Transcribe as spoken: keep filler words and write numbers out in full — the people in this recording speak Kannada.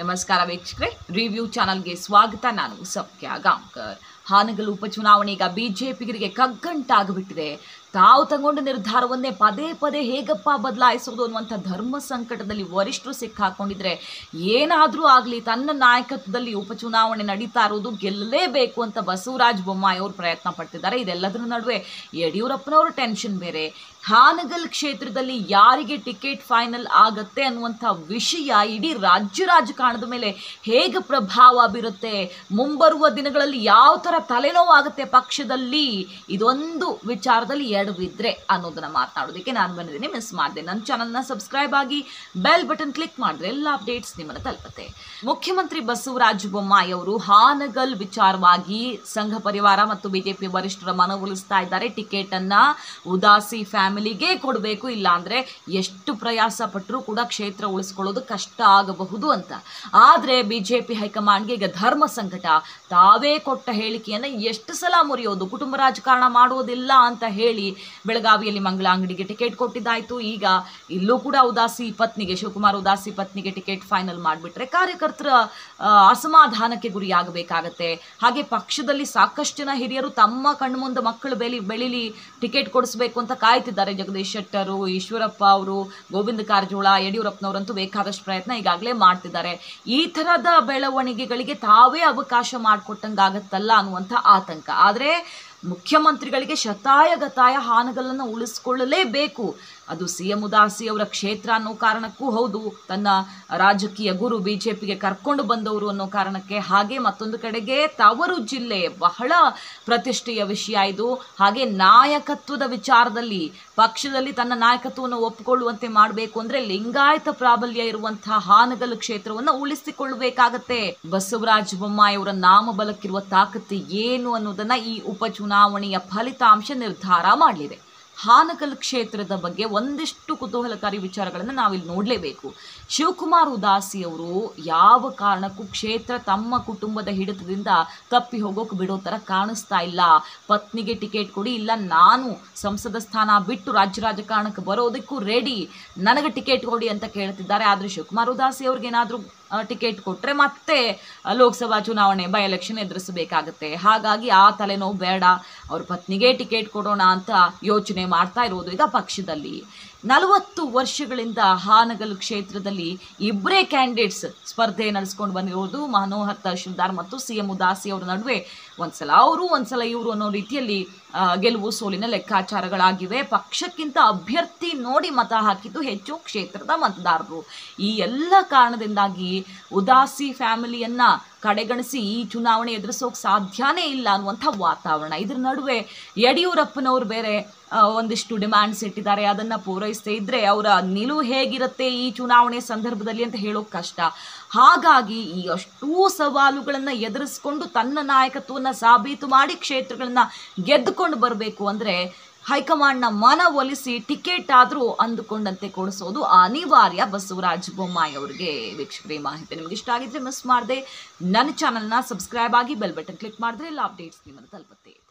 ನಮಸ್ಕಾರ ವೀಕ್ಷಕರೇ, ರಿವ್ಯೂ ಚಾನೆಲ್ಗೆ ಸ್ವಾಗತ. ನಾನು ಸೌಖ್ಯ ಗಾಂಕರ್. ಹಾನಗಲ್ ಉಪಚುನಾವಣೆ ಈಗ ಬಿಜೆಪಿಗರಿಗೆ ಕಗ್ಗಂಟಾಗಿಬಿಟ್ಟಿದೆ. ತಾವು ತಗೊಂಡ ನಿರ್ಧಾರವನ್ನೇ ಪದೇ ಪದೇ ಹೇಗಪ್ಪ ಬದಲಾಯಿಸೋದು ಅನ್ನುವಂಥ ಧರ್ಮ ಸಂಕಟದಲ್ಲಿ ವರಿಷ್ಠರು ಸಿಕ್ಕಾಕೊಂಡಿದ್ರೆ ಏನಾದರೂ ಆಗಲಿ ತನ್ನ ನಾಯಕತ್ವದಲ್ಲಿ ಉಪಚುನಾವಣೆ ನಡೀತಾ ಇರೋದು ಗೆಲ್ಲಲೇಬೇಕು ಅಂತ ಬಸವರಾಜ ಬೊಮ್ಮಾಯಿ ಅವರು ಪ್ರಯತ್ನ ಪಡ್ತಿದ್ದಾರೆ. ಇದೆಲ್ಲದರ ನಡುವೆ ಯಡಿಯೂರಪ್ಪನವರು ಟೆನ್ಷನ್ ಬೇರೆ. ಹಾನಗಲ್ ಕ್ಷೇತ್ರದಲ್ಲಿ ಯಾರಿಗೆ ಟಿಕೆಟ್ ಫೈನಲ್ ಆಗುತ್ತೆ ಅನ್ನುವಂಥ ವಿಷಯ ಇಡೀ ರಾಜ್ಯ ರಾಜಕಾರಣದ ಮೇಲೆ ಹೇಗೆ ಪ್ರಭಾವ ಬೀರುತ್ತೆ, ಮುಂಬರುವ ದಿನಗಳಲ್ಲಿ ಯಾವ ಥರ ತಲೆನೋವಾಗುತ್ತೆ ಪಕ್ಷದಲ್ಲಿ, ಇದೊಂದು ವಿಚಾರದಲ್ಲಿ ಬಿದ್ರೆ ಅನ್ನೋದನ್ನ ಮಾತನಾಡೋದಕ್ಕೆ ನಾನು ಬಂದಿದ್ದೀನಿ. ಮಿಸ್ ಮಾಡಿದೆ. ನನ್ನ ಚಾನಲ್ನ ಸಬ್ಸ್ಕ್ರೈಬ್ ಆಗಿ ಬೆಲ್ ಬಟನ್ ಕ್ಲಿಕ್ ಮಾಡಿದ್ರೆ ಎಲ್ಲ ಅಪ್ಡೇಟ್ಸ್ ನಿಮ್ಮನ್ನು ತಲುಪುತ್ತೆ. ಮುಖ್ಯಮಂತ್ರಿ ಬಸವರಾಜ ಬೊಮ್ಮಾಯಿ ಅವರು ಹಾನಗಲ್ ವಿಚಾರವಾಗಿ ಸಂಘ ಪರಿವಾರ ಮತ್ತು ಬಿಜೆಪಿ ವರಿಷ್ಠರ ಮನವೊಲಿಸ್ತಾ ಇದ್ದಾರೆ. ಟಿಕೆಟ್ ಅನ್ನ ಉದಾಸಿ ಫ್ಯಾಮಿಲಿಗೆ ಕೊಡಬೇಕು, ಇಲ್ಲಾಂದ್ರೆ ಎಷ್ಟು ಪ್ರಯಾಸ ಪಟ್ಟರೂ ಕೂಡ ಕ್ಷೇತ್ರ ಉಳಿಸ್ಕೊಳ್ಳೋದು ಕಷ್ಟ ಆಗಬಹುದು ಅಂತ. ಆದ್ರೆ ಬಿಜೆಪಿ ಹೈಕಮಾಂಡ್ಗೆ ಈಗ ಧರ್ಮ ಸಂಕಟ. ತಾವೇ ಕೊಟ್ಟ ಹೇಳಿಕೆಯನ್ನು ಎಷ್ಟು ಸಲ ಮುರಿಯೋದು, ಕುಟುಂಬ ರಾಜಕಾರಣ ಮಾಡೋದಿಲ್ಲ ಅಂತ ಹೇಳಿ ಬೆಳಗಾವಿಯಲ್ಲಿ ಮಂಗಳ ಅಂಗಡಿಗೆ ಟಿಕೆಟ್ ಕೊಟ್ಟಿದ್ದಾಯಿತು. ಈಗ ಇಲ್ಲೂ ಕೂಡ ಉದಾಸಿ ಪತ್ನಿಗೆ, ಶಿವಕುಮಾರ್ ಉದಾಸಿ ಪತ್ನಿಗೆ ಟಿಕೆಟ್ ಫೈನಲ್ ಮಾಡಿಬಿಟ್ರೆ ಕಾರ್ಯಕರ್ತರ ಅಸಮಾಧಾನಕ್ಕೆ ಗುರಿಯಾಗಬೇಕಾಗತ್ತೆ. ಹಾಗೆ ಪಕ್ಷದಲ್ಲಿ ಸಾಕಷ್ಟು ಜನ ಹಿರಿಯರು ತಮ್ಮ ಕಣ್ಣು ಮುಂದೆ ಮಕ್ಕಳು ಬೆಳಿ ಬೆಳಿಲಿ ಟಿಕೆಟ್ ಕೊಡಿಸ್ಬೇಕು ಅಂತ ಕಾಯ್ತಿದ್ದಾರೆ. ಜಗದೀಶ್ ಶೆಟ್ಟರು, ಈಶ್ವರಪ್ಪ ಅವರು, ಗೋವಿಂದ ಕಾರಜೋಳ, ಯಡಿಯೂರಪ್ಪನವರಂತೂ ಬೇಕಾದಷ್ಟು ಪ್ರಯತ್ನ ಈಗಾಗಲೇ ಮಾಡ್ತಿದ್ದಾರೆ. ಈ ಥರದ ಬೆಳವಣಿಗೆಗಳಿಗೆ ತಾವೇ ಅವಕಾಶ ಮಾಡಿಕೊಟ್ಟಂಗಾಗತ್ತಲ್ಲ ಅನ್ನುವಂಥ ಆತಂಕ. ಆದರೆ ಮುಖ್ಯಮಂತ್ರಿಗಳಿಗೆ ಶತಾಯಗತಾಯ ಹಾನಗಲನ್ನು ಉಳಿಸ್ಕೊಳ್ಳಲೇಬೇಕು. ಅದು ಸಿ ಎಂ ಉದಾಸಿ ಅವರ ಕ್ಷೇತ್ರ ಅನ್ನೋ ಕಾರಣಕ್ಕೂ ಹೌದು, ತನ್ನ ರಾಜಕೀಯ ಗುರು ಬಿಜೆಪಿಗೆ ಕರ್ಕೊಂಡು ಬಂದವರು ಅನ್ನೋ ಕಾರಣಕ್ಕೆ, ಹಾಗೆ ಮತ್ತೊಂದು ಕಡೆಗೆ ತವರು ಜಿಲ್ಲೆ, ಬಹಳ ಪ್ರತಿಷ್ಠೆಯ ವಿಷಯ ಇದು. ಹಾಗೆ ನಾಯಕತ್ವದ ವಿಚಾರದಲ್ಲಿ ಪಕ್ಷದಲ್ಲಿ ತನ್ನ ನಾಯಕತ್ವವನ್ನು ಒಪ್ಪಿಕೊಳ್ಳುವಂತೆ ಮಾಡಬೇಕು ಅಂದರೆ ಲಿಂಗಾಯತ ಪ್ರಾಬಲ್ಯ ಇರುವಂಥ ಹಾನಗಲ್ ಕ್ಷೇತ್ರವನ್ನು ಉಳಿಸಿಕೊಳ್ಳಬೇಕಾಗತ್ತೆ. ಬಸವರಾಜ ಬೊಮ್ಮಾಯಿ ಅವರ ನಾಮಬಲಕ್ಕಿರುವ ತಾಕತ್ತು ಏನು ಅನ್ನೋದನ್ನು ಈ ಉಪಚುನಾವಣೆಯ ಫಲಿತಾಂಶ ನಿರ್ಧಾರ ಮಾಡಲಿದೆ. ಹಾನಗಲ್ ಕ್ಷೇತ್ರದ ಬಗ್ಗೆ ಒಂದಿಷ್ಟು ಕುತೂಹಲಕಾರಿ ವಿಚಾರಗಳನ್ನು ನಾವಿಲ್ಲಿ ನೋಡಲೇಬೇಕು. ಶಿವಕುಮಾರ್ ಉದಾಸಿ ಅವರು ಯಾವ ಕಾರಣಕ್ಕೂ ಕ್ಷೇತ್ರ ತಮ್ಮ ಕುಟುಂಬದ ಹಿಡಿತದಿಂದ ತಪ್ಪಿ ಹೋಗೋಕೆ ಬಿಡೋ ಥರ ಕಾಣಿಸ್ತಾ ಇಲ್ಲ. ಪತ್ನಿಗೆ ಟಿಕೆಟ್ ಕೊಡಿ, ಇಲ್ಲ ನಾನು ಸಂಸದ ಸ್ಥಾನ ಬಿಟ್ಟು ರಾಜ್ಯ ರಾಜಕಾರಣಕ್ಕೆ ಬರೋದಕ್ಕೂ ರೆಡಿ, ನನಗೆ ಟಿಕೆಟ್ ಕೊಡಿ ಅಂತ ಕೇಳ್ತಿದ್ದಾರೆ. ಆದರೆ ಶಿವಕುಮಾರ್ ಉದಾಸಿ ಅವ್ರಿಗೇನಾದರೂ ಟಿಕೆಟ್ ಕೊಟ್ಟರೆ ಮತ್ತೆ ಲೋಕಸಭಾ ಚುನಾವಣೆ ಬೈ ಎಲೆಕ್ಷನ್ ಎದುರಿಸಬೇಕಾಗತ್ತೆ. ಹಾಗಾಗಿ ಆ ತಲೆನೋವು ಬೇಡ, ಅವ್ರ ಪತ್ನಿಗೆ ಟಿಕೆಟ್ ಕೊಡೋಣ ಅಂತ ಯೋಚನೆ ಮಾಡ್ತಾ ಇರೋದು ಈಗ ಪಕ್ಷದಲ್ಲಿ. ನಲವತ್ತು ವರ್ಷಗಳಿಂದ ಹಾನಗಲ್ ಕ್ಷೇತ್ರದಲ್ಲಿ ಇಬ್ಬರೇ ಕ್ಯಾಂಡಿಡೇಟ್ಸ್ ಸ್ಪರ್ಧೆ ನಡೆಸ್ಕೊಂಡು ಬಂದಿರೋದು, ಮನೋಹರ್ ತಹಶೀಲ್ದಾರ್ ಮತ್ತು ಸಿ ಎಂ ಉದಾಸಿ ಅವರ ನಡುವೆ. ಒಂದು ಸಲ ಅವರು, ಒಂದು ಸಲ ಇವರು ಅನ್ನೋ ರೀತಿಯಲ್ಲಿ ಗೆಲುವು ಸೋಲಿನ ಲೆಕ್ಕಾಚಾರಗಳಾಗಿವೆ. ಪಕ್ಷಕ್ಕಿಂತ ಅಭ್ಯರ್ಥಿ ನೋಡಿ ಮತ ಹಾಕಿದ್ದು ಹೆಚ್ಚು ಕ್ಷೇತ್ರದ ಮತದಾರರು. ಈ ಎಲ್ಲ ಕಾರಣದಿಂದಾಗಿ ಉದಾಸಿ ಫ್ಯಾಮಿಲಿಯನ್ನು ಕಡೆಗಣಿಸಿ ಈ ಚುನಾವಣೆ ಎದುರಿಸೋಕೆ ಸಾಧ್ಯನೇ ಇಲ್ಲ ಅನ್ನುವಂಥ ವಾತಾವರಣ. ಇದರ ನಡುವೆ ಯಡಿಯೂರಪ್ಪನವರು ಬೇರೆ ಒಂದಿಷ್ಟು ಡಿಮ್ಯಾಂಡ್ಸ್ ಇಟ್ಟಿದ್ದಾರೆ. ಅದನ್ನು ಪೂರೈಸದೇ ಇದ್ದರೆ ಅವರ ನಿಲುವು ಹೇಗಿರುತ್ತೆ ಈ ಚುನಾವಣೆ ಸಂದರ್ಭದಲ್ಲಿ ಅಂತ ಹೇಳೋಕೆ ಕಷ್ಟ. ಹಾಗಾಗಿ ಈ ಅಷ್ಟೂ ಸವಾಲುಗಳನ್ನು ಎದುರಿಸ್ಕೊಂಡು ತನ್ನ ನಾಯಕತ್ವವನ್ನು ಸಾಬೀತು ಮಾಡಿ ಕ್ಷೇತ್ರಗಳನ್ನು ಗೆದ್ದುಕೊಂಡು ಬರಬೇಕು ಅಂದರೆ ಹೈಕಮಾಂಡ್ನ ಮನವೊಲಿಸಿ ಟಿಕೆಟ್ ಆದರೂ ಅಂದುಕೊಂಡಂತೆ ಕೊಡಿಸೋದು ಅನಿವಾರ್ಯ ಬಸವರಾಜ ಬೊಮ್ಮಾಯಿ ಅವರಿಗೆ. ವೀಕ್ಷಕರೇ, ಮಾಹಿತಿ ನಿಮಗೆ ಇಷ್ಟ ಆಗಿದ್ರೆ ಮಿಸ್ ಮಾಡದೆ ನನ್ನ ಚಾನಲ್ನ ಸಬ್ಸ್ಕ್ರೈಬ್ ಆಗಿ ಬೆಲ್ ಬಟನ್ ಕ್ಲಿಕ್ ಮಾಡಿದ್ರೆ ಎಲ್ಲ ಅಪ್ಡೇಟ್ಸ್ ನಿಮ್ಮನ್ನು ತಲುಪುತ್ತೆ.